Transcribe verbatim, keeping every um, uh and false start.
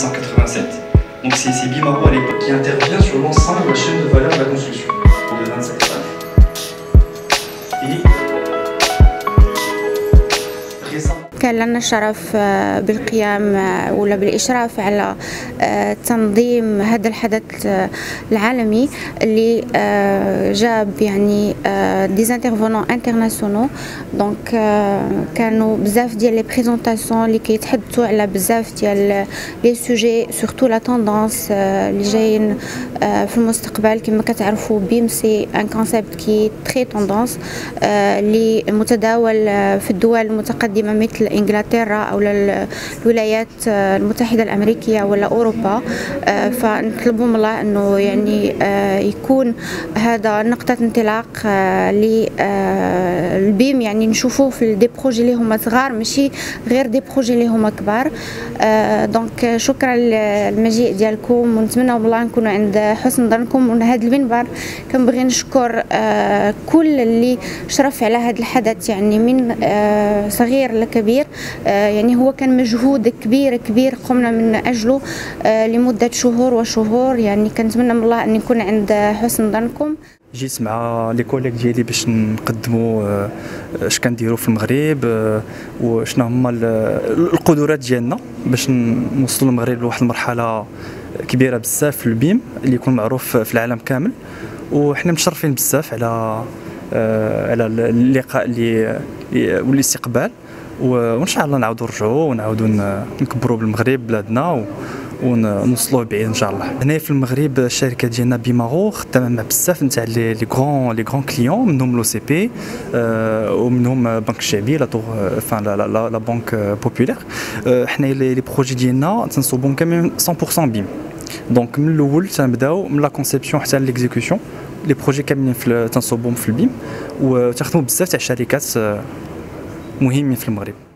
mille cinq cent quatre-vingt-sept. Donc c'est Bymaro à l'époque qui intervient sur l'ensemble de la chaîne de valeur de la construction. De vingt-cinq كان لنا الشرف بالقيام ولا بالإشراف على تنظيم هذا الحدث العالمي اللي جاب يعني دي انترفونون انترناسيونال. دونك كانوا بزاف ديال لي بريزونطاسيون اللي كيتحدثوا على بزاف ديال لي سوجي سورتو لا توندونس اللي جايين في المستقبل. كما كتعرفوا بيم سي ان كونسيبت كي تري توندونس اللي متداول في الدول المتقدمه مثل انجلترا او الولايات المتحده الامريكيه ولا اوروبا. فنطلبوا من الله انه يعني يكون هذا نقطه انطلاق للبيم، يعني نشوفوه في دي بروجي اللي هما صغار ماشي غير دي بروجي اللي هما كبار. دونك شكرا للمجيء ديالكم ونتمنى والله نكونوا عند حسن ظنكم. ومن هذا المنبر كنبغي نشكر كل اللي شرف على هذا الحدث، يعني من صغير لكبير. يعني هو كان مجهود كبير كبير قمنا من أجله لمدة شهور وشهور. يعني كنتمنى من الله أن يكون عند حسن ظنكم. جيت مع لي كوليك ديالي باش نقدموا اش كنديروا في المغرب وشنو هما القدرات ديالنا باش نوصلوا المغرب لواحد المرحله كبيره بزاف في البيم اللي يكون معروف في العالم كامل. وحنا متشرفين بزاف على على اللقاء اللي والاستقبال، وان شاء الله نعاودوا نرجعوا ونعاودوا نكبروا بالمغرب بلادنا ونوصلوه بعيد ان شاء الله. هنا في المغرب الشركه ديالنا بيمارو خدامه مع بزاف نتاع لي غران لي غران كليون، منهم لو سي بي ومنهم البنك الشعبي لا طور فان لا لا بنك بوبولير. حنا لي بروجي ديالنا تنصوبهم كامل مية بالمية بيم. دونك من الاول تنبداو من لا كونسيبسيون حتى ليكزيكسيون، لي بروجي كاملين تنصوبهم في البيم وتخدموا بزاف تاع الشركات مهمين في المغرب.